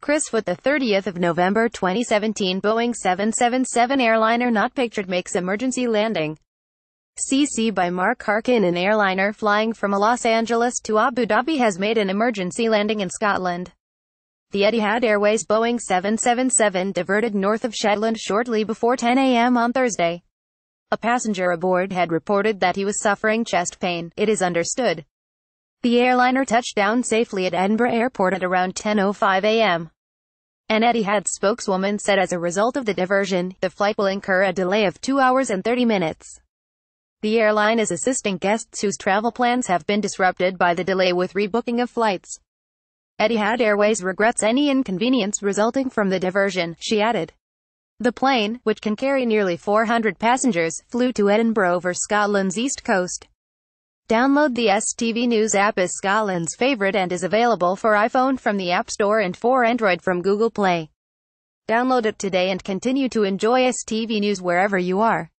Chris Foote, the 30th of November 2017 Boeing 777 airliner not pictured makes emergency landing. CC by Mark Harkin. An airliner flying from Los Angeles to Abu Dhabi has made an emergency landing in Scotland. The Etihad Airways Boeing 777 diverted north of Shetland shortly before 10 a.m. on Thursday. A passenger aboard had reported that he was suffering chest pain, it is understood. The airliner touched down safely at Edinburgh Airport at around 10:05 a.m. An Etihad spokeswoman said as a result of the diversion, the flight will incur a delay of 2 hours and 30 minutes. The airline is assisting guests whose travel plans have been disrupted by the delay with rebooking of flights. Etihad Airways regrets any inconvenience resulting from the diversion, she added. The plane, which can carry nearly 400 passengers, flew to Edinburgh over Scotland's east coast. Download the STV News app, is Scotland's favorite, and is available for iPhone from the App Store and for Android from Google Play. Download it today and continue to enjoy STV News wherever you are.